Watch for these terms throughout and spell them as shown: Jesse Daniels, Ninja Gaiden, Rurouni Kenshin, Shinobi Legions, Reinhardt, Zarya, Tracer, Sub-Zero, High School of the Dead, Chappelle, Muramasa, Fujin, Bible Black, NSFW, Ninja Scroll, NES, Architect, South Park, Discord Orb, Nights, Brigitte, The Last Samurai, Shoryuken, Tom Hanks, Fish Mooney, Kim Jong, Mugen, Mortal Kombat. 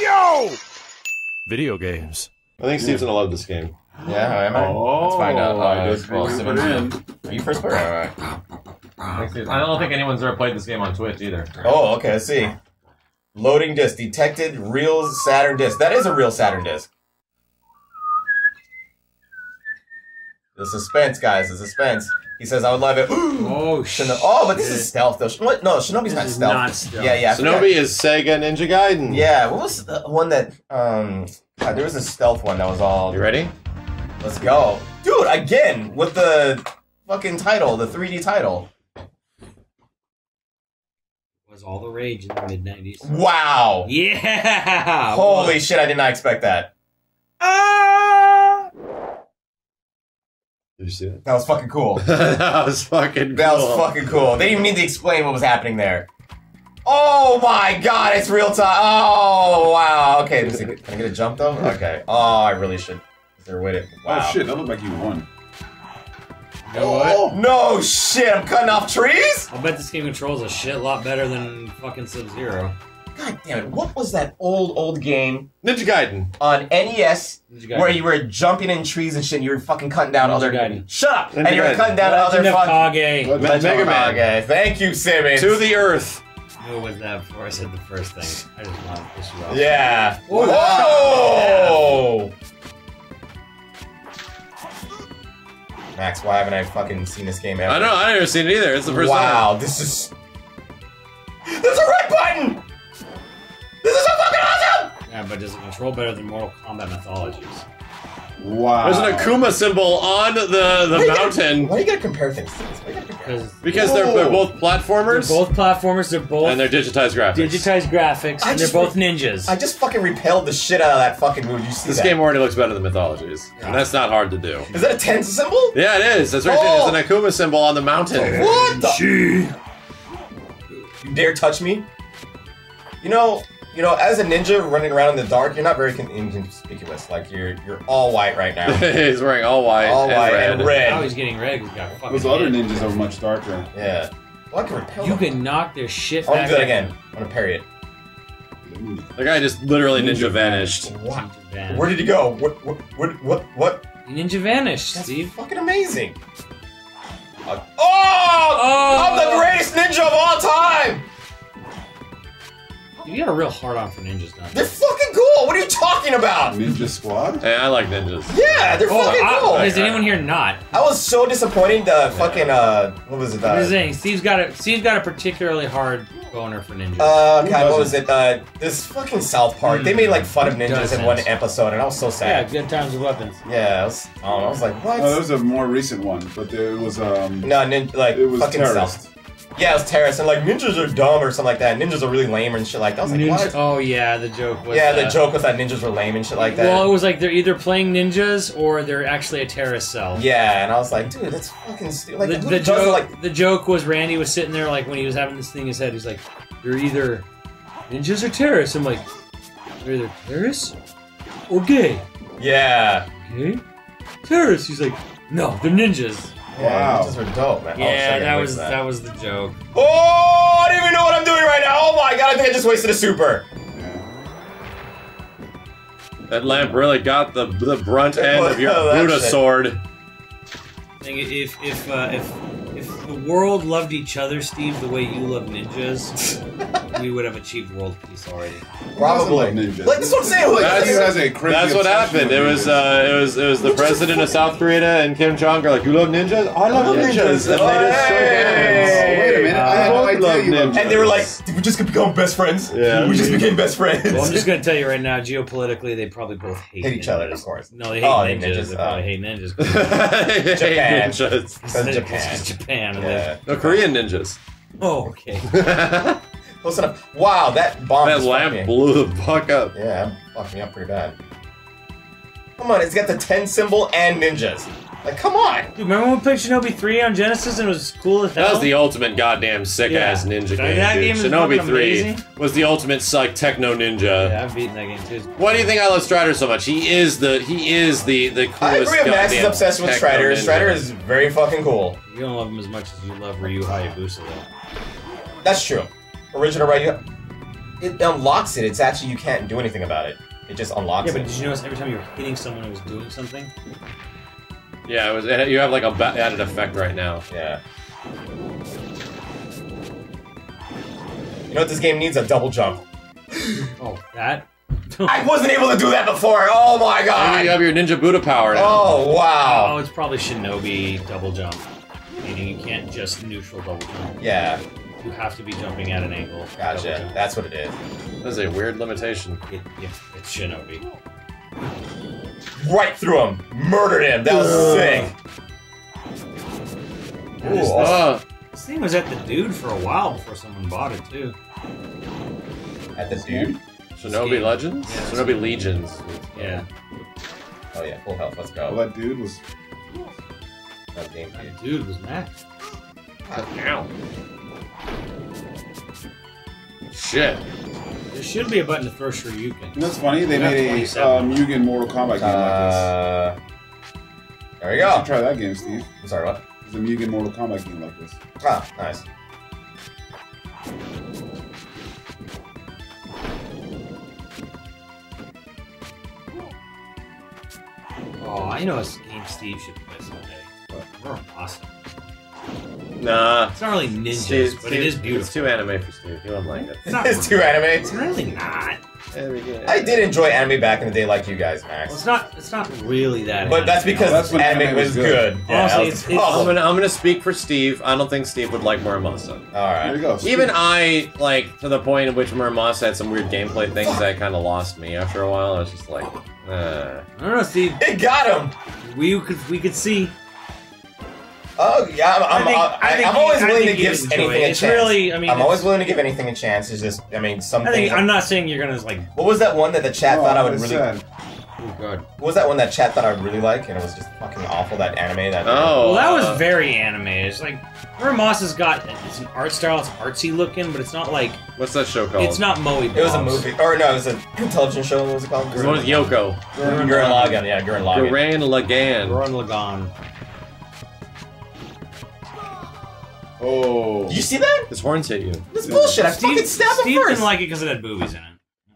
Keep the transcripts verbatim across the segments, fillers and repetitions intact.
Yo! Video games. I think Steve's gonna love this game. Yeah, am I? Oh, let's find out. Are you first player? All right. I don't think anyone's ever played this game on Twitch either. Oh, okay. Let's see. Loading disc detected. Real Saturn disc. That is a real Saturn disc. The suspense, guys. The suspense. He says, "I would love it." Oh shit! Oh, but this is stealth though. What? No, Shinobi's not stealth. not stealth. Yeah, yeah. Shinobi is Sega Ninja Gaiden. Yeah. What was the one that? Um, God, there was a stealth one that was all. You ready? Let's go, dude! Again with the fucking title, the three D title. It was all the rage in the mid nineties. Wow. Yeah. Holy what? Shit! I did not expect that. Ah. Uh... Did you see that? That was fucking cool. that was fucking cool. That was fucking cool. They didn't even need to explain what was happening there. Oh my god, it's real time. Oh, wow. Okay, can I get a jump though? Okay. Oh, I really should. Is there a way to... Wow. Oh shit, that looked like you won. You know what? Oh, no shit, I'm cutting off trees? I'll bet this game controls a shit lot better than fucking Sub-Zero. God damn it, what was that old, old game? Ninja Gaiden. On N E S, Gaiden. Where you were jumping in trees and shit, and you were fucking cutting down Ninja other... Gaiden. Shut up! Ninja and you were cutting down Legend other fucking... Legend of Kage. Mega Man. Thank you, Simmons. To the earth. Who was that before I said the first thing? I just want to piss you off. Yeah. Whoa! Whoa. Yeah. Max, why haven't I fucking seen this game ever? I know, I've never seen it either. It's the first wow, time. Wow, this is... There's a red button! This is so fucking awesome! Yeah, but does it control better than Mortal Kombat Mythologies? Wow. There's an Akuma symbol on the, the why mountain. Gotta, why do you gotta compare things to this? Why you gotta compare things? Because they're, they're both platformers. They're both platformers, they're both... And they're digitized graphics. Digitized graphics, I and they're both ninjas. I just fucking repelled the shit out of that fucking move. You see This that? game already looks better than Mythologies. Yeah. And that's not hard to do. Is that a Tense symbol? Yeah, it is. That's right. Oh. There's an Akuma symbol on the mountain. What the... Gee. You dare touch me? You know... You know, as a ninja running around in the dark, you're not very inconspicuous. Like you're you're all white right now. He's wearing all white, all white and red. Now he's getting red. He's got fucking. Those other ninjas are much darker. Yeah. Well, I can repel you them. Can knock their shit back. I'm gonna do that again. I'm gonna parry it. The guy just literally ninja, ninja vanished. What? Where did he go? What? What? What? What? what? Ninja vanished. That's Steve. Fucking amazing. Oh! Oh! I'm the greatest ninja of all time. You got a real hard-on for ninjas, don't you? They're fucking cool! What are you talking about? Ninja Squad? Hey, I like ninjas. Yeah, they're oh, fucking I, cool! Is anyone here not? I was so disappointed the fucking, uh, what was it? Uh, what was it? Steve's got a, Steve's got a particularly hard boner for ninjas. Uh, God, doesn't? What was it? Uh, this fucking South Park, mm, they made, like, fun of ninjas doesn't. in one episode, and I was so sad. Yeah, Good Times with Weapons. Yeah, I was, um, I was like, what? No, that was a more recent one, but there, it was, um... No, nin like, it was fucking terrorist. South Yeah, it was terrorists, and like, ninjas are dumb or something like that. Ninjas are really lame and shit like that. I was like, ninja what? Oh, yeah, the joke was Yeah, that. the joke was that ninjas were lame and shit like that. Well, it was like, they're either playing ninjas, or they're actually a terrorist cell. Yeah, and I was like, dude, that's fucking stupid. Like, the, the, joke, like the joke was Randy was sitting there, like, when he was having this thing in his head, he's like, you're either ninjas or terrorists. I'm like, you're either terrorists or gay. Yeah. Okay. Terrorists. He's like, no, they're ninjas. Yeah, wow. Ninjas were dope, man. Yeah, that was that. that was the joke. Oh, I don't even know what I'm doing right now. Oh my god, I think I just wasted a super. That lamp really got the the brunt end of your oh, Buddha shit. sword. I think if if uh, if if the world loved each other, Steve, the way you love ninjas, we would have achieved world peace already. Probably. Ninjas. Like this what I'm saying. Like, that's, that's, a that's what happened. It was uh, it was it was the Which president of South Korea and Kim Jong are like, you love ninjas? I love ninjas. ninjas. And oh, they just hey. oh, wait a minute. Uh, I had no idea love you ninjas. And they were like, did we just become best friends? Yeah. We just became best friends. Well, I'm just gonna tell you right now, geopolitically, they probably both hate, hate each other. Of course. No, they hate oh, ninjas. ninjas. They probably uh, hate ninjas. Japan. Ninjas. It's Japan. Japan. Japan. Yeah. No, Korean ninjas. Oh, okay. Close enough. Wow, that bomb That lamp fucking. blew the fuck up. Yeah, fucked me up pretty bad. Come on, it's got the ten symbol and ninjas. Like, come on! Dude, remember when we played Shinobi three on Genesis and it was cool as hell? That was the ultimate goddamn sick-ass yeah. ninja game, that dude. Game Shinobi three amazing. was the ultimate psych techno ninja. Yeah, I've beaten that game, too. Why do you think I love Strider so much? He is the, he is the, the coolest I agree with Max is obsessed with Strider. Ninja. Strider is very fucking cool. You don't love him as much as you love Ryu Hayabusa, though. That's true. Original Ryu. it unlocks it. It's actually, you can't do anything about it. It just unlocks it. Yeah, but it. Did you notice every time you were hitting someone who was doing something? Yeah, it was. And you have like a added effect right now. Yeah. You know what? This game needs a double jump. Oh, that? I wasn't able to do that before. Oh my god! Maybe you have your Ninja Buddha power now. Oh wow! Oh, it's probably Shinobi double jump. Meaning you can't just neutral double jump. Yeah. You have to be jumping at an angle. Gotcha. That's what it is. That's a weird limitation. It, it, it's Shinobi. Right through him. Murdered him. That was Ugh. sick. Ooh, this, uh. this thing was at the dude for a while before someone bought it too. At the dude? Shinobi Legends? Yeah, Shinobi so Legions. Yeah. Oh yeah, full health, let's go. Well, that dude was... That, game that dude. dude was max. Ow. Shit. There should be a button to throw Shoryuken. You know what's funny? They made a uh, Mugen Mortal Kombat game uh, like this. There we go. You should try that game, Steve. I'm sorry, what? There's a Mugen Mortal Kombat game like this. Ah, nice. Oh, I know a game Steve should play someday. Muramasa. Nah. It's not really ninjas, Steve, but Steve, it is beautiful. It's too anime for Steve. He won't like it. It's, not it's too anime. It's really not. I did enjoy anime back in the day, like you guys, Max. Well, it's not. It's not really that. But anime. That's because no, that's anime, anime was good. good. Yeah, Honestly, was it's, it's, I'm gonna. I'm gonna speak for Steve. I don't think Steve would like Muramasa. All right. Here we go. Steve. Even I like to the point at which Muramasa had some weird gameplay things oh, that kind of lost me after a while. I was just like, uh. I don't know, Steve. It got him. We could. We could see. Oh yeah, I'm, I'm, I think, I, I, I'm he, always willing to give anything a it's chance. Really, I mean, I'm always willing to give anything a chance. It's just, I mean, something. I think, I'm not saying you're gonna just like. What was that one that the chat oh, thought I would really? Sad. Oh god. What was that one that chat thought I would really like, and it was just fucking awful? That anime. That. Oh. Well, that was uh, very anime. It's like Muramasa has got. It's an art style. It's artsy looking, but it's not like. What's that show called? It's not Moe. It was a movie, or no, it was a television show. What was it called? It was Yoko. Gurren Lagann. Yeah, Gurren Lagann. Gurren Lagann. Gurren Lagann. Oh. Did you see that? His horns hit you. This yeah. bullshit. I Steve, fucking stabbed him first. Didn't like it because it had boobies in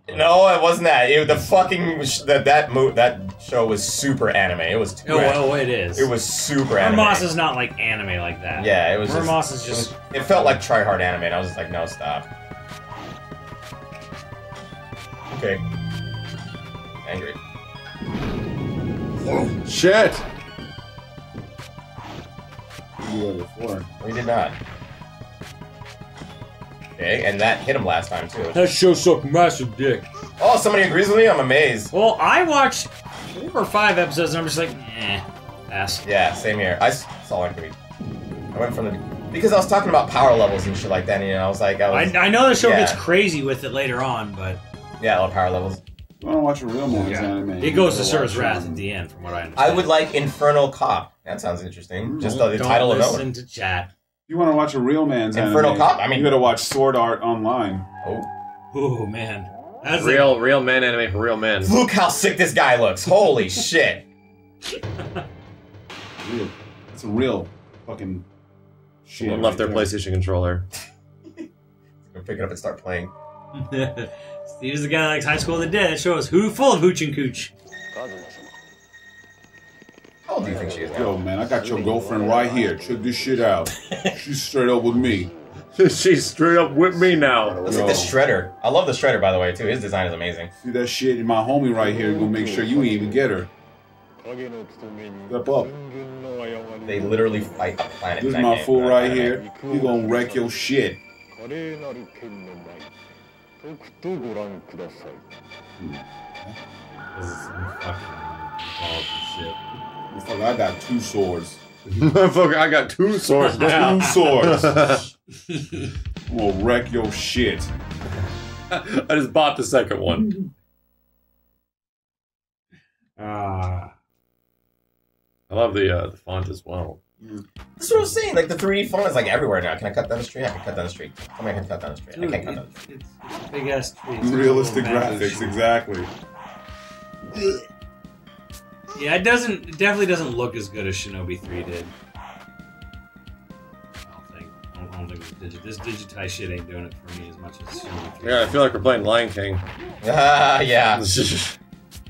it. No, it wasn't that. It, the fucking sh the, that mo that show was super anime. It was. Too oh, oh, it is. It was super anime. Muramasa is not like anime like that. Yeah, it was. Muramasa is just. It, was, it felt like try hard anime, and I was just like, no, stop. Okay. Angry. Oh, shit. Before. We did not. Okay, and that hit him last time too. That show sucked massive dick. Oh, somebody agrees with me? I'm amazed. Well, I watched four or five episodes and I'm just like, eh, pass. Yeah, same here. I saw angry. I went from the because I was talking about power levels and shit like that, and you know, I was like, I was. I, I know the show yeah. gets crazy with it later on, but yeah, all power levels. I don't watch a real movie. Yeah. Anime. It goes to Sir's wrath at the end, from what I understand. I would like Infernal Cop. That sounds interesting. Just the don't title listen alone. To chat. If you want to watch a real man's Infernal anime, Cop? I mean, you gotta watch Sword Art Online. Oh, oh man, that's real, a... real man anime for real men. Look how sick this guy looks! Holy shit! Real. That's a real fucking. Shit Someone left right their there. PlayStation controller. Go pick it up and start playing. Steve's the guy that likes High School of the Dead. That show is who full of hooch and cooch. How old do you think she is? Yo, man, I got your girlfriend right here. Check this shit out. She's straight up with me. She's straight up with me now. Looks like the Shredder. I love the Shredder, by the way, too. His design is amazing. See that shit? And my homie right here is gonna make sure you even get her. Step up. They literally fight the planet. This is my fool right here. He gonna wreck your shit. Hmm. This is some fucking shit. Motherfucker, I got two swords. Motherfucker, I got two swords now. Two swords. I'm gonna wreck your shit. I just bought the second one. Ah. I love the uh, the font as well. Mm. That's what I was saying, like the three D font is like everywhere now. Can I cut down the street? I can cut down the street. Come here, I can cut down the street. Dude, I can't cut down the street. It's, it's big ass trees. Realistic graphics, exactly. Yeah, it doesn't. It definitely doesn't look as good as Shinobi three did. I don't think. I don't, I don't think it digi this digitized shit ain't doing it for me as much as. Yeah, I feel like we're playing Lion King. Ah, uh, yeah.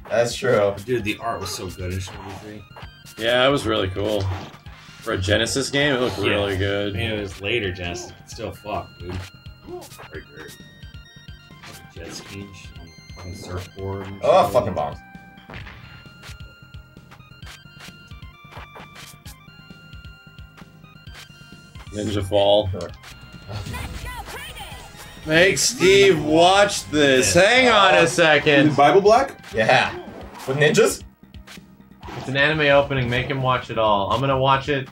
That's true. Dude, the art was so good in Shovel three. Yeah, it was really cool. For a Genesis game, it looked yeah. really good. I mean, it was later Genesis, but still fucked, dude. Very great. Jet ski, fucking surfboard. Oh, fucking box. Ninja Fall. Sure. Make Steve watch this. Yes. Hang on uh, a second. Bible Black? Yeah. With ninjas? It's an anime opening. Make him watch it all. I'm gonna watch it.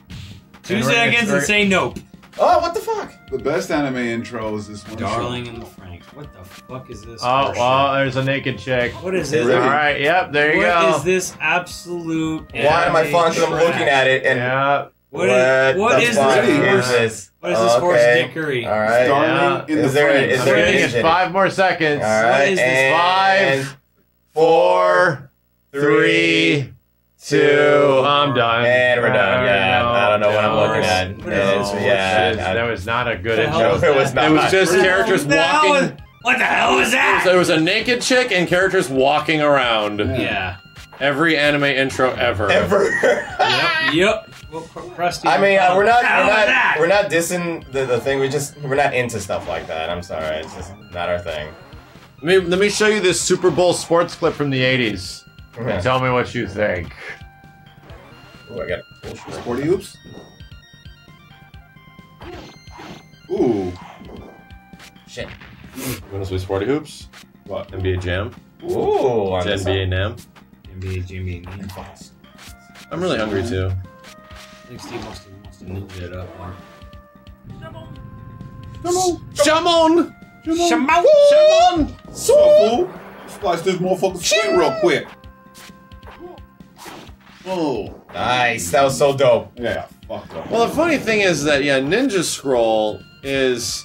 Two seconds and say nope. Oh, what the fuck? The best anime intro is this one. Darling in the Franxx. What the fuck is this? Oh, oh, there's a naked chick. What is this? Really? All right, yep, there you what go. What is this absolute? Why am I fond of looking at it and? Yeah. What, what, is, what, is what is this? What is this horse okay. dickery? All right. Yeah. In is the there, is there there is five more seconds. All right. What is this? Five, four, three, two. I'm done. And we're done. Yeah. I don't know no, what I'm looking at. No, no, yeah, no. That was not a good intro. It was not. It was just characters no, walking. What the hell was that? There was, was a naked chick and characters walking around. Yeah. yeah. Every anime intro ever. Ever. Yep. Yep. Well, crusty. I mean, uh, we're not, we're not, we're not dissing the, the thing. We just, we're not into stuff like that. I'm sorry, it's just not our thing. Let me, let me show you this Super Bowl sports clip from the eighties. Mm-hmm. And tell me what you think. Ooh, I got a sporty oops. Ooh. Shit. When was we sporty hoops? What? N B A Jam. Ooh. It's N B A Nam. N B A Jimmy. I'm really hungry too. I think Steve wants to, wants to ninja it up, Mark. Shamon! Shamon! Shamon! Shamon! Shamon! Splice this motherfucker's screen real quick. Oh. Nice. That was so dope. Yeah. Fuck up. Well, the funny thing is that, yeah, Ninja Scroll is...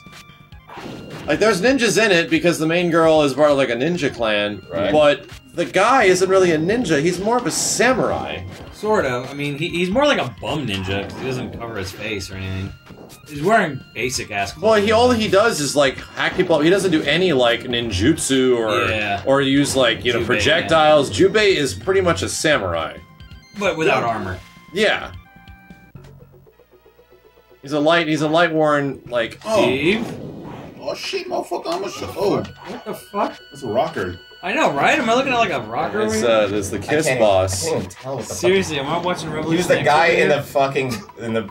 Like, there's ninjas in it because the main girl is part of, like, a ninja clan. Right. But the guy isn't really a ninja. He's more of a samurai. Sort of. I mean, he, he's more like a bum ninja because he doesn't cover his face or anything. He's wearing basic ass clothes. Well, he all he does is like hacky pop. He doesn't do any like ninjutsu or yeah. or use like you Jubei, know projectiles. Yeah. Jubei is pretty much a samurai, but without yeah. armor. Yeah. He's a light. He's a light worn like. Oh. Steve. Oh shit, motherfucker! I'm a show. Oh. What the fuck? That's a rocker. I know, right? Am I looking at like a rocker? It's uh, it's the Kiss Boss. I can't even tell what the Seriously, fuck. am I watching Revolution? He was the guy in the fucking in the,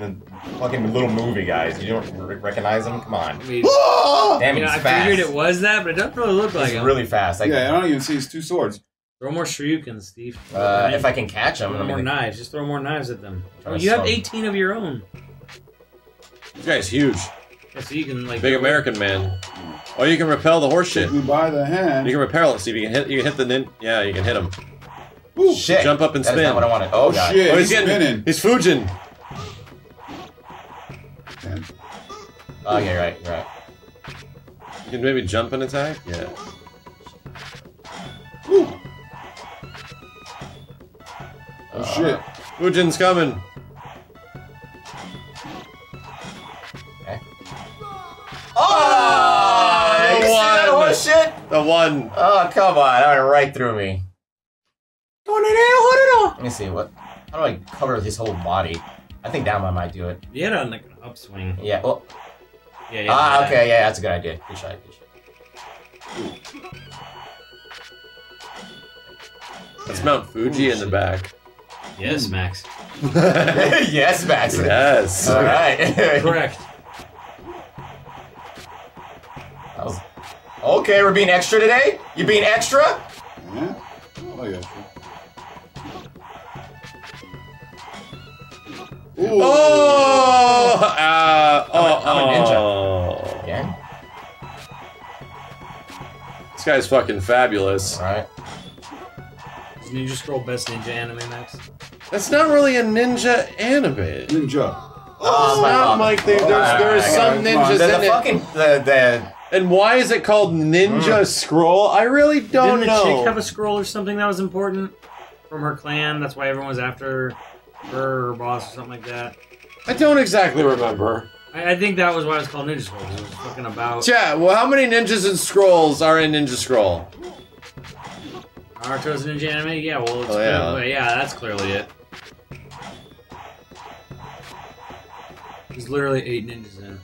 in the fucking little movie, guys. You don't recognize him? Come on. I mean, damn, you know, I fast. figured it was that, but it doesn't really look like it's him. It's really fast. I, yeah, I don't even see his two swords. Throw more shryukens, Steve. Uh, if I can catch them. Throw more knives. Just throw more knives at them. You have eighteen of your own. This guy's huge. Yeah, so you can like big American man. Oh, you can repel the horse shit. You by the hand. You can repel it. See if you can hit. You can hit the nin. Yeah, you can hit him. Ooh, shit! Jump up and spin. That's not what I wanted. Oh, oh shit! Oh, he's, he's getting. Spinning. He's Fujin. Oh yeah, right, right. You can maybe jump and attack. Yeah. Ooh. Oh uh, shit! Fujin's coming. Oh! You see that horse shit? The one. Oh, come on. All right, right through me. Let me see. What? How do I cover his whole body? I think that one might do it. You had on like an upswing. Yeah. Well. Yeah. yeah ah, okay. That. Yeah, that's a good idea. Good shot. Good shot. That's Mount Fuji Ooh, in the back. Yes, Max. yes, Max. Yes. All right. Correct. Okay, we're being extra today? You being extra? Yeah. Oh, yeah. Ooh. Oh! Uh, oh, I'm, a, I'm a ninja. Again? This guy's fucking fabulous. Alright. Is Ninja Scroll best ninja anime, Max? That's not really a ninja anime. Ninja. Oh, it's not like there's, there's some ninjas in it. Fucking, the, the, And why is it called Ninja mm. Scroll? I really don't Didn't know. Didn't the chick have a scroll or something that was important from her clan? That's why everyone was after her or her boss or something like that. I don't exactly remember. I I think that was why it's called Ninja Scroll. It was fucking about. Yeah. Well, how many ninjas and scrolls are in Ninja Scroll? Naruto's a ninja anime. Yeah. Well, it's oh, yeah. But yeah, that's clearly it. There's literally eight ninjas in.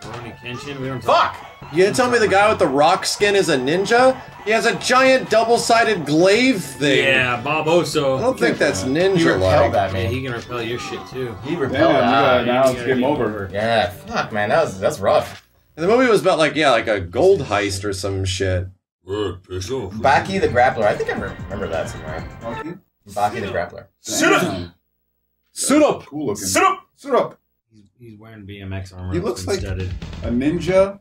Rurouni Kenshin. We don't. Fuck! You didn't tell me the guy with the rock skin is a ninja? He has a giant double-sided glaive thing. Yeah, Bob Oso. I don't think that's ninja-like. He repelled that, man. He can repel your shit, too. He repelled that. Now it's game over. Yeah, fuck, man. That was, that's rough. And the movie was about, like, yeah, like a gold heist or some shit. Baki the Grappler. I think I remember that somewhere. Okay. Baki the Grappler. Sit up! Sit up! Cool looking. Sit up! Sit up! He's wearing B M X armor. He looks like a ninja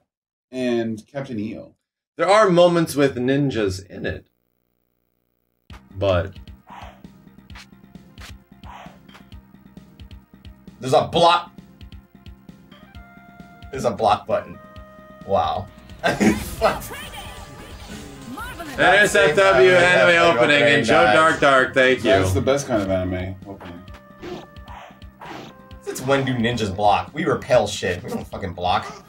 and Captain E O. There are moments with ninjas in it, but there's a block. There's a block button. Wow. N S F W anime opening and Joe Dark Dark. Thank you. That's the best kind of anime opening. It's when do ninjas block? We repel shit. We don't fucking block.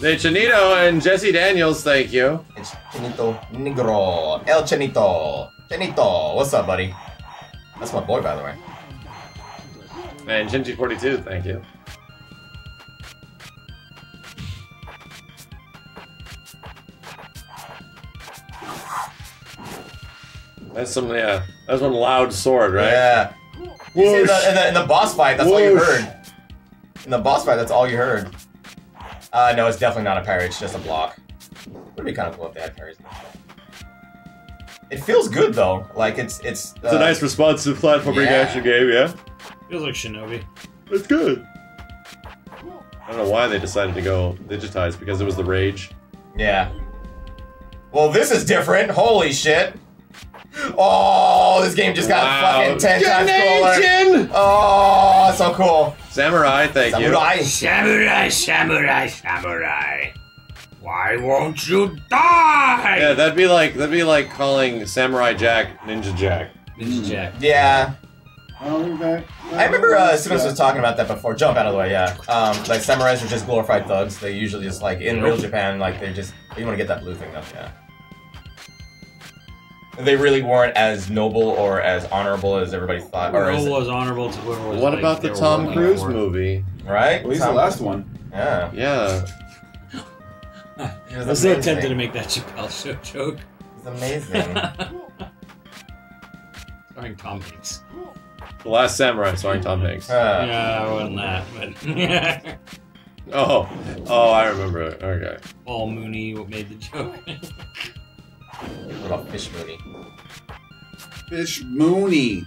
De Chinito and Jesse Daniels, thank you. It's Chinito Negro. El Chinito. Chinito. What's up, buddy? That's my boy, by the way. And Genji forty-two, thank you. That's some, yeah. That's one loud sword, right? Yeah. You see, in, the, in, the, in the boss fight, that's Whoosh. all you heard. In the boss fight, that's all you heard. Uh, no, it's definitely not a parry, it's just a block. It would be kind of cool if they had parries in this game. It feels good, though. Like, it's... It's, uh, it's a nice responsive platforming yeah. action game, yeah? Feels like Shinobi. It's good. I don't know why they decided to go digitized, because it was the rage. Yeah. Well, this is different. Holy shit. Oh, this game just got wow. fucking ten times cooler. Oh, so cool. Samurai, thank samurai. you. Samurai, samurai, samurai. Why won't you die? Yeah, that'd be like that'd be like calling Samurai Jack Ninja Jack. Ninja mm. Jack. Yeah. I remember uh, Simmons was talking about that before. Jump out of the way, yeah. Um, like samurais are just glorified thugs. They usually just like in real Japan, like they just you want to get that blue thing up, yeah. They really weren't as noble or as honorable as everybody thought. Or as was honorable to whoever was. What like, about the Tom Cruise movie? Right? Well, he's Tom the last Cruise. one. Yeah. Yeah. I was so tempted to make that Chappelle Show joke. It's amazing. Starring Tom Hanks. The Last Samurai, starring Tom Hanks. Uh, yeah, I wasn't that, but. oh. Oh, I remember it. Okay. Paul Mooney made the joke. What about Fish Mooney? Fish Mooney!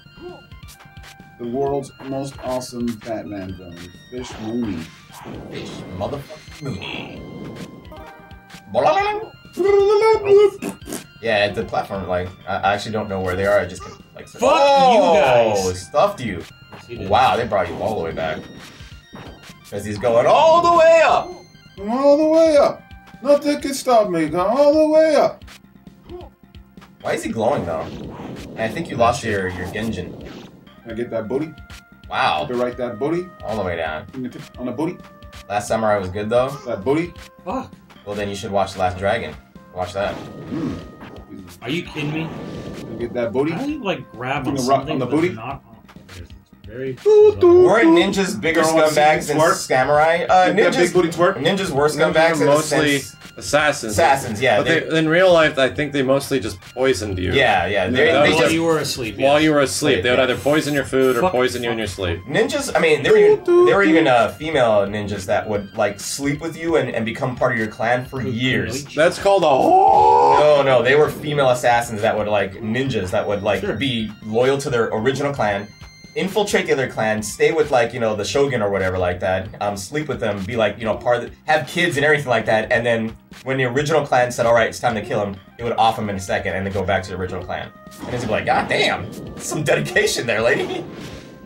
The world's most awesome Batman villain. Fish Mooney. Fish motherfucking Mooney. Yeah, the platform, like, I actually don't know where they are. I just, like, fuck oh, you guys! Stuffed you. Wow, they brought you all the way back. Because he's going all the way up! All the way up! Nothing can stop me. Go all the way up! Why is he glowing though? And I think you lost your your Genjin. Can I get that booty? Wow. Get right that booty. All the way down. On the booty. Last Samurai was good though. That booty. Fuck. Well then you should watch The Last Dragon. Watch that. Mm. Are you kidding me? Can I get that booty? How do you like grab on something on the booty? Not on it's very weren't ninjas bigger scumbags than samurai? Uh, ninjas, that big booty twerk? Ninjas were scumbags in mostly. Assassins. Assassins, yeah. But they, they, in real life, I think they mostly just poisoned you. Yeah, yeah. They, they while just, you were asleep. While yeah. you were asleep. They would yeah. either poison your food or fuck, poison fuck. you in your sleep. Ninjas, I mean, there were even, there were even uh, female ninjas that would, like, sleep with you and, and become part of your clan for years. That's called a whore. No, no. They were female assassins that would, like, ninjas that would, like, sure. be loyal to their original clan, infiltrate the other clan, stay with, like, you know, the shogun or whatever like that, um, sleep with them, be, like, you know, part of the, have kids and everything like that, and then when the original clan said, alright, it's time to kill him, it would off him in a second and then go back to the original clan. And he'd be like, god damn, some dedication there, lady.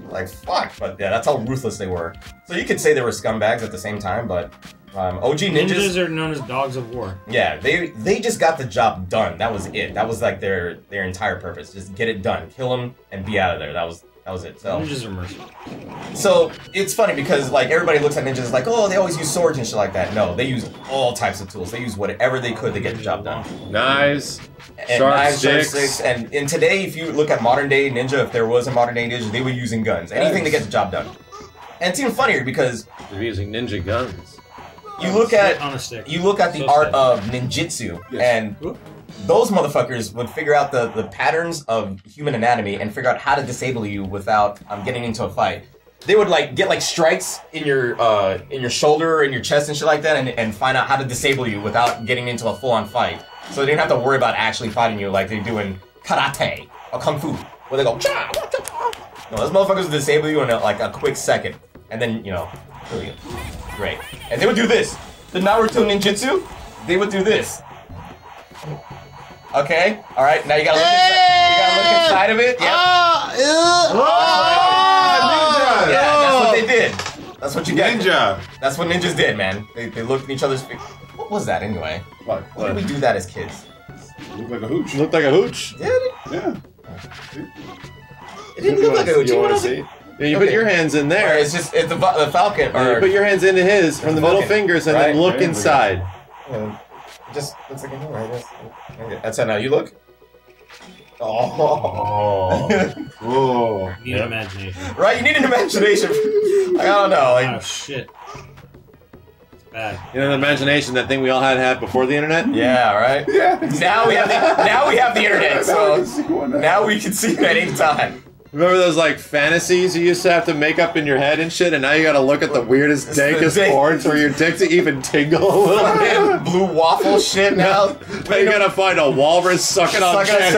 Like, fuck. But yeah, that's how ruthless they were. So you could say they were scumbags at the same time, but Um, O G ninjas, ninjas are known as dogs of war. Yeah, they they just got the job done. That was it. That was like their their entire purpose. Just get it done, kill them, and be out of there. That was that was it. So ninjas are merciful. So it's funny because like everybody looks at ninjas like, oh, they always use swords and shit like that. No, they use all types of tools. They use whatever they could to get the job done. Knives, and sharp knives, sticks. Sharp sticks. And and today, if you look at modern day ninja, if there was a modern day ninja, they were using guns. Anything to get the job done. And it's even funnier because they're using ninja guns. You look at you look at the so art sick. of ninjutsu, yes. and those motherfuckers would figure out the, the patterns of human anatomy and figure out how to disable you without um, getting into a fight. They would like get like strikes in your uh, in your shoulder and your chest and shit like that, and, and find out how to disable you without getting into a full on fight. So they didn't have to worry about actually fighting you like they do in karate or kung fu, where they go cha. No, those motherfuckers would disable you in a, like a quick second, and then you know kill you. Great. And they would do this. The Naruto ninjutsu, they would do this. Okay, alright, now you gotta look, inside, you gotta look inside of it. Yep. Uh, uh, oh, ninja! Yeah, that's what they did. That's what you get. Ninja! That's what ninjas did, man. They, they looked at each other's face. What was that anyway? What? Why did we do that as kids? Looked like a hooch. Looked like a hooch? Did it? Yeah. It didn't you look like a hooch. You want to see? Yeah, you okay. put your hands in there. Or it's just it's the, the falcon. Or you put your hands into his from the, the middle fingers and right. then look right. inside. Yeah. Just looks like a mirror, I guess. Okay. That's how now you look. Oh. oh. You need yeah. imagination. Right, you need an imagination. Like, I don't know. Like, oh shit. It's bad. You know the imagination, that thing we all had had before the internet. Yeah. Right. Yeah. Now we have the, now we have the internet, so now we can see it at any time. Remember those like fantasies you used to have to make up in your head and shit, and now you gotta look at the weirdest, it's dankest the porn for your dick to even tingle a little bit. Blue waffle shit now. Now you gotta find a walrus sucking on chicks.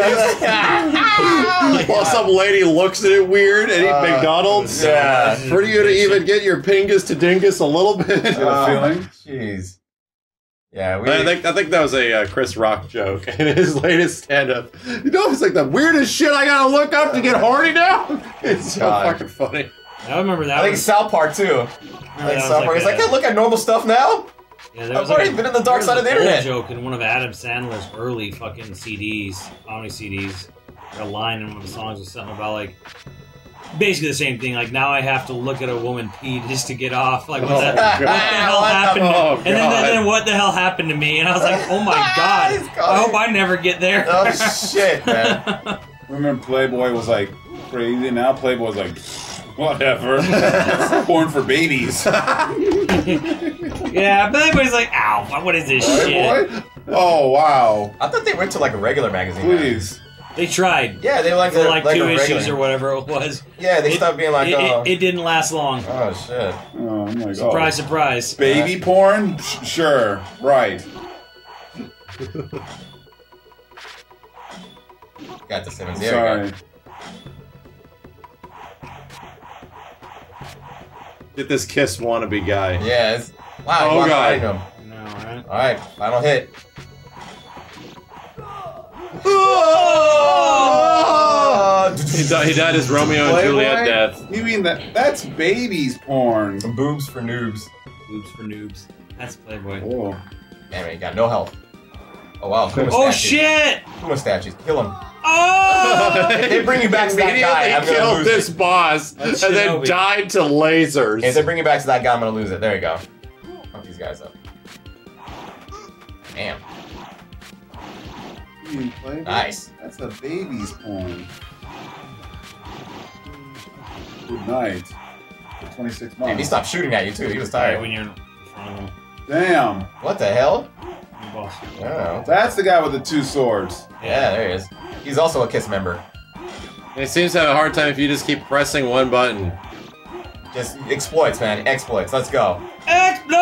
While yeah. some lady looks at it weird and eat uh, McDonald's. Yeah. For you to even get your pingus to dingus a little bit. Uh, Jeez. Yeah, we, I think I think that was a uh, Chris Rock joke in his latest stand-up. You know, it's like the weirdest shit I gotta look up to get horny now. It's so God. fucking funny. I remember that. I think South Park too. I think South Park. He's like, hey, look at normal stuff now. Yeah, there was I've already like a, been in the dark side of the internet. Joke in one of Adam Sandler's early fucking C Ds, comedy C Ds. A line in one of the songs was something about like. Basically the same thing. Like now, I have to look at a woman pee just to get off. Like what, oh that, what the hell what happened? The, oh and then, then, then what the hell happened to me? And I was like, oh my god! I hope I never get there. Oh shit, man! Remember Playboy was like crazy. Now Playboy's like whatever. Porn for babies. Yeah, Playboy's like, ow! What is this Playboy? shit? Oh wow! I thought they went to like a regular magazine. Please. Now. They tried. Yeah, they like, for like, like two issues or whatever it was. Yeah, they it, stopped being like, it, oh. It, it didn't last long. Oh, shit. Oh, my God. Surprise, surprise. Baby yeah. porn? Sure. Right. Got the Simmons. There Sorry. We go. Get this Kiss wannabe guy. Yeah. It's, wow, oh, you God. Him. No, right? All right, final hit. Oh! He, died, he died his Romeo and Juliet death. You mean that? That's babies porn. Some boobs for noobs. Boobs for noobs. That's Playboy. Oh. Damn it, he got no health. Oh wow. Kuma oh statues. shit! Kuma statues. Kill him. Oh! If they bring you back to that guy, I'm gonna lose this it. boss That's and Shinobi. Then died to lasers. Okay, if they bring you back to that guy, I'm gonna lose it. There you go. Fuck these guys up. Damn. Playboy? Nice. That's the baby's porn. Good night. For twenty-six months. Damn, he stopped shooting at you too. He was tired. Yeah, when you're in front of him. Damn. What the hell? Oh. That's the guy with the two swords. Yeah, there he is. He's also a KISS member. It seems to have a hard time if you just keep pressing one button. Just exploits, man. Exploits. Let's go. Exploits!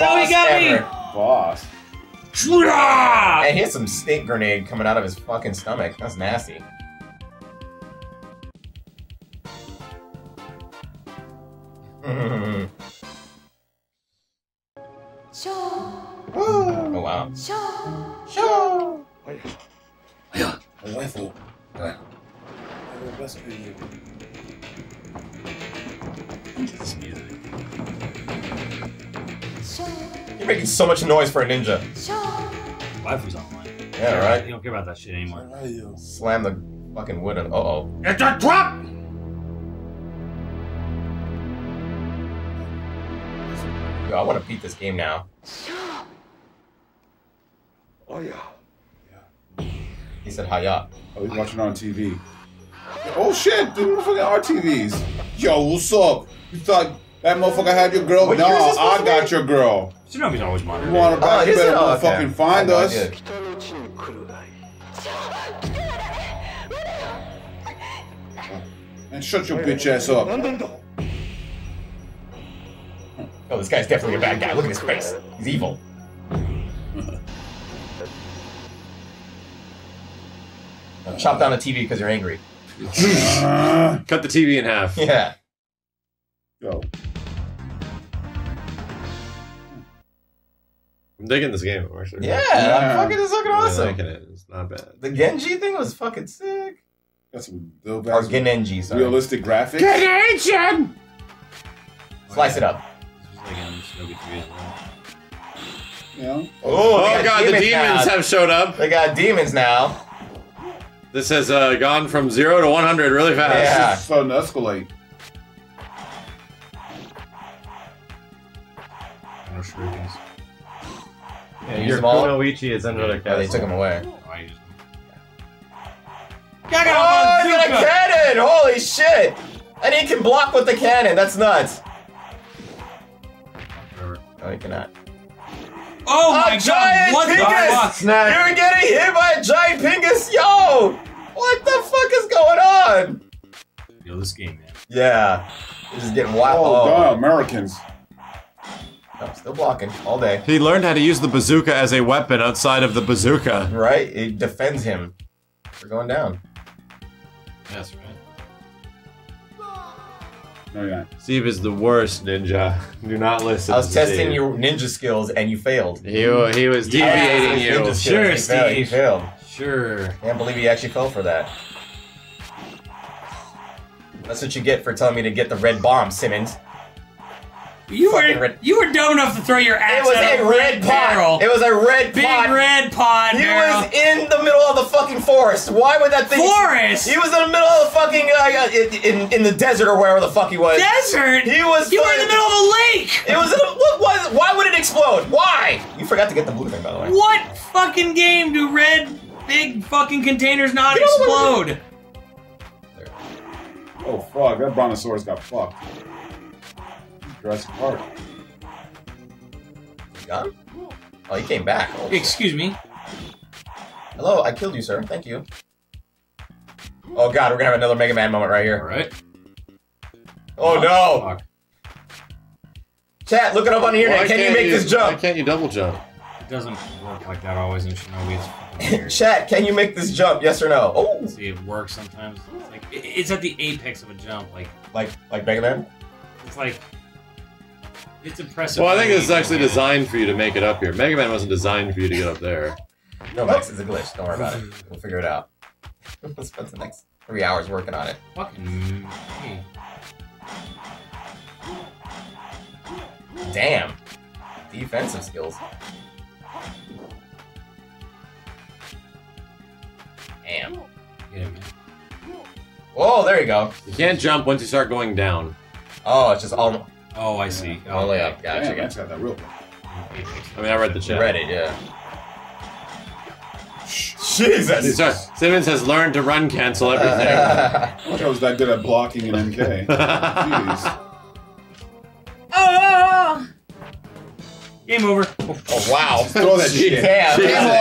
Oh, he got ever. me! Boss. And he has some snake grenade coming out of his fucking stomach. That's nasty. Mm. Oh wow. Show. Show. This music. You're making so much noise for a ninja. Life is online. Yeah, right. You don't care about that shit anymore. Slam the fucking wood on. Uh oh. It's a drop! Yo, I want to beat this game now. Oh yeah. Yeah. He said hiya. Oh, he's watching on T V. Oh shit, dude, fucking R T Vs. Yo, what's up? You thought that motherfucker had your girl? Wait, no, I got mean? your girl. She don't be always mine. You want to buy? You better oh, okay. fucking find us. And shut your bitch ass up. Oh, this guy's definitely a bad guy. Look at his face. He's evil. Now, chop down the T V because you're angry. Uh, Cut the T V in half. Yeah. Go. I'm digging this game, actually. Yeah, yeah. I'm fucking, it's fucking awesome. I'm liking it. It's not bad. The Genji thing was fucking sick. That's some dope ass. Or Genji, sorry. Realistic graphics. Genji! Slice it up. Yeah. Oh, oh god, the demons now. have showed up. They got demons now. This has uh, gone from zero to one hundred really fast. Yeah, it's starting to escalate. No shrooms. Yeah, your Kunoichi is under the castle. They took him away. Oh, he's got a cannon! Holy shit! And he can block with the cannon. That's nuts. No, he cannot. Oh a my giant god! What pingus! The fuck? You're getting hit by a giant pingus, yo! What the fuck is going on? Yo, this game, man. Yeah, this is getting wild. Oh, oh god, Americans! I'm still blocking all day. He learned how to use the bazooka as a weapon outside of the bazooka. Right? It defends him. We're going down. That's right. Oh, yeah. Steve is the worst ninja. Do not listen. I was to testing Steve. your ninja skills and you failed. He, he was deviating yeah, you. Sure, he Steve. Failed. He failed. Sure. Can't believe he actually fell for that. That's what you get for telling me to get the red bomb, Simmons. You Fucking were red. you were dumb enough to throw your axe. It was at a, a red, red barrel. It was a red big pot. red pod. He barrel. was in the middle of the fucking forest. Why would that thing? Forest. He was in the middle of the fucking uh, in, in in the desert or wherever the fuck he was. Desert. He was. You were in the middle of a lake. It was. In a, what was? Why would it explode? Why? You forgot to get the blue thing, by the way. What fucking game do red big fucking containers not you explode? There. Oh fuck! That brontosaurus got fucked. Jurassic Park. You got him? Oh, he came back. Oh, Excuse shit. me. Hello, I killed you, sir. Thank you. Oh god, we're gonna have another Mega Man moment right here. All right. Oh, oh no! Fuck. Chat, look it up on the internet. Can you make you, this jump? Why can't you double jump? It doesn't work like that always in Shinobi. Chat, can you make this jump? Yes or no? Oh. See, it works sometimes. It's, like, it's at the apex of a jump, like like like Mega Man. It's like. It's impressive. Well, I think it's actually designed for you to make it up here. Mega Man wasn't designed for you to get up there. No, Max, it's a glitch. Don't worry about it. We'll figure it out. We'll spend the next three hours working on it. Fucking. Damn. Defensive skills. Damn. Oh, there you go. You can't jump once you start going down. Oh, it's just all. Oh, I see. Yeah. Oh, yeah. Gotcha. Damn, that's got that real. I mean, I read the chat. Read it, yeah. Jesus! Sorry. Simmons has learned to run cancel everything. I wish I was that good at blocking in M K. Jeez. Oh! Game over. Oh, wow. Throw that shit. Yeah, game over.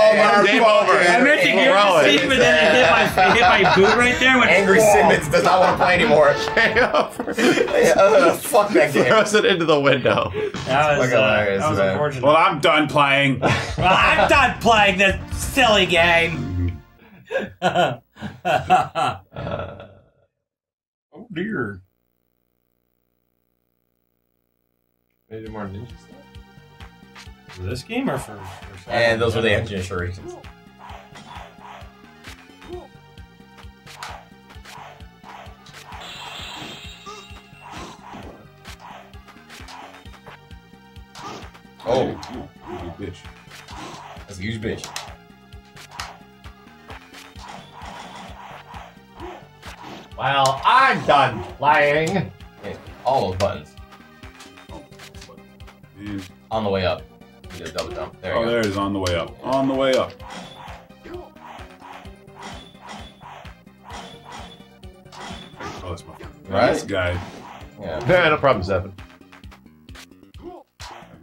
Game over. I meant to give it to Steve, but then it hit my, hit my boot right there. Went, Angry Whoa. Simmons does not want to play anymore. Game over. Yeah, fuck that game. Throws it into the window. That was, uh, hilarious, that was unfortunate. Well, I'm done playing. Well, I'm done playing this silly game. uh, oh, dear. Maybe more ninja stuff? For this game or for, for and those were the extra reasons. Oh, you, you, you bitch. That's a huge bitch. Well, I'm done lying. Okay, all those buttons. Yeah. On the way up. You did a double jump. There you oh, go. There it is. On the way up. On the way up. Oh, that's my right? This guy. Yeah. Yeah, no problem, Seven.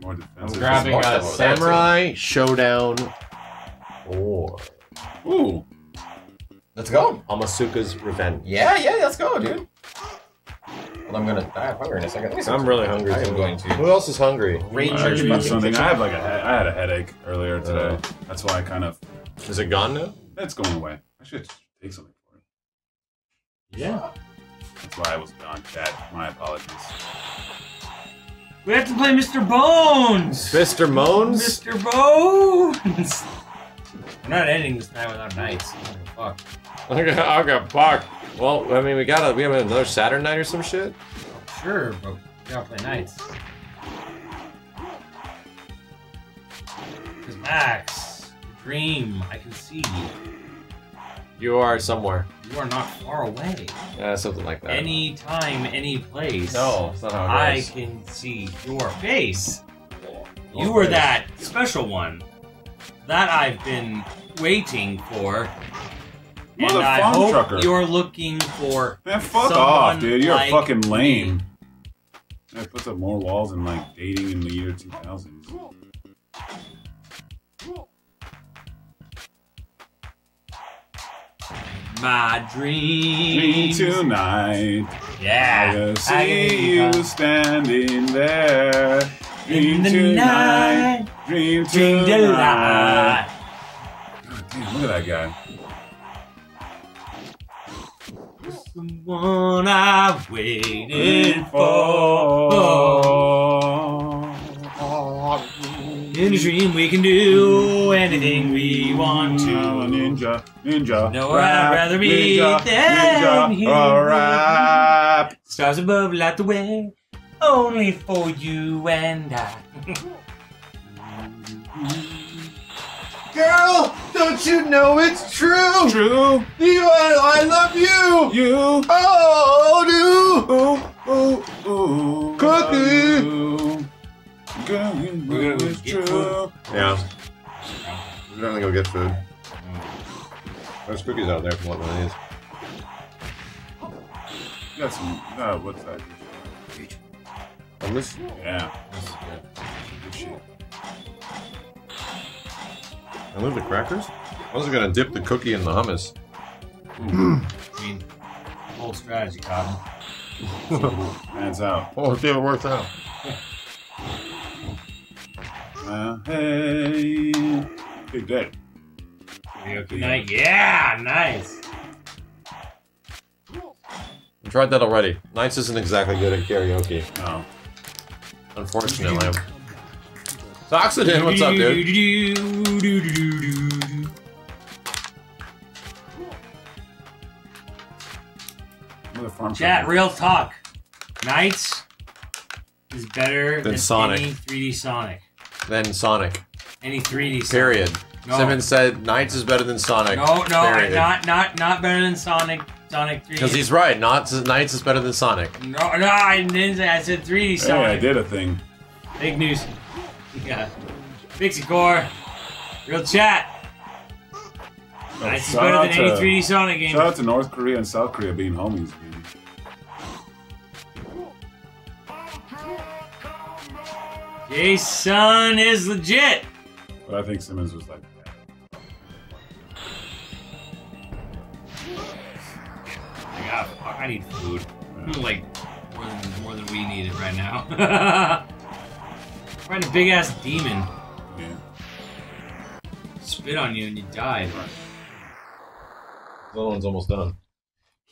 More defense. I'm grabbing a Samurai Showdown four. Ooh. Let's go. Amasuka's Revenge. Yeah, yeah, let's go, dude. Well, I'm gonna die of hunger in a second. I'm, I'm really hungry. I'm going to. Who else is hungry? Ranger. I, something. I have like a I had a headache earlier today. Uh, That's why I kind of. Is it gone now? It's going away. I should take something for it. Yeah. That's why I was gone, Chad. My apologies. We have to play Mister Bones. Mister Moans. Mister Bones. We're not ending this night without Nights. Fuck. I got, I got fucked. Well, I mean, we gotta, we have another Saturn night or some shit? Sure, but we gotta play Nights. Cause Max, dream, I can see you. You are somewhere. You are not far away. Yeah, something like that. Any time, any place. No, it's not how it goes. I can see your face. Oh, you were that special one that I've been waiting for. And I hope trucker. You're looking for. Man, fuck off, dude. You're like fucking lame. Me. That puts up more walls than like dating in the year two thousand. My dream tonight. Yeah. I see you up. Standing there. Dream, dream the tonight. Night. Dream, dream tonight. God damn, look at that guy. Someone I've waited for. Oh. In a dream we can do anything we want to. Ninja, ninja, no, I'd rather be ninja, than ninja, you. Rap. Stars above light the way, only for you and I. Girl, don't you know it's true? True. You, I, I love you. You. Oh, do. Ooh, ooh, ooh. Cookie. Ooh. Girl, you know we're gonna it's true. Food. Yeah. We're gonna go get food. There's cookies out there from what one is. You got some. Uh, what's that? Oh, this. Yeah. This is good. Good shit. I love the crackers. I was gonna dip the cookie in the hummus. I mean, whole strategy, Cotton. Hands out. Oh, damn, it worked out. uh, hey, big day. Good night. Yeah, nice. I tried that already. Nights isn't exactly good at karaoke. No. Unfortunately. Oxygen, what's up, dude? Chat, real talk. Nights is better than, than Sonic. Any three D Sonic. Than Sonic. Any three D Sonic. Period. No. Simmons said Nights is better than Sonic. No, no, period. not not not better than Sonic. Sonic three D. Because he's right. Not Nights is better than Sonic. No, no, I didn't say. I said three D Sonic. Hey, I did a thing. Big news. Yeah. Pixie Core. Real chat. Oh, Nights is better than any three D Sonic game. Shout out to North Korea and South Korea being homies, dude. Jason is legit. But I think Simmons was like that. I got fuck, I need food. Yeah. Like more than more than we need it right now. Find a big ass demon. Yeah. Spit on you and you died. The other one's almost done.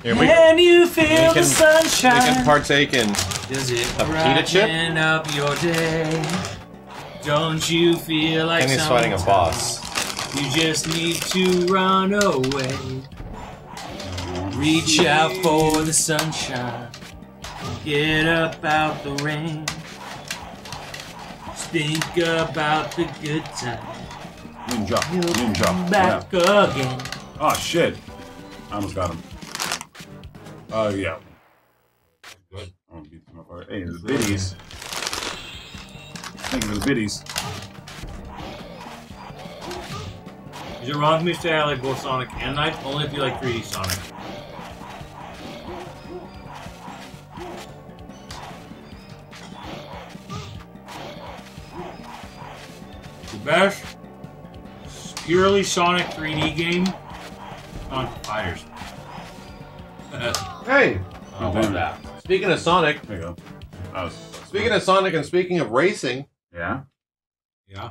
Here, we, can you feel we can, the sunshine? We can partake in Does it a pita chip. Up your day? Don't you feel like and he's fighting a boss. You just need to run away. Reach out for the sunshine. Get up out the rain. think about the good times. Ninja, ninja. Back yeah. again. Oh shit! I almost got him. Oh uh, yeah. Good. I'm gonna beat him up. Hey, there's biddies. Thank you for the biddies. Is it wrong for me to say I like both Sonic and Nights? Only if you like three D Sonic. The best purely Sonic three D game on fighters. Hey! I love oh, that. Speaking of Sonic. There you go. That was, that was speaking fun. of Sonic and speaking of racing. Yeah. Yeah.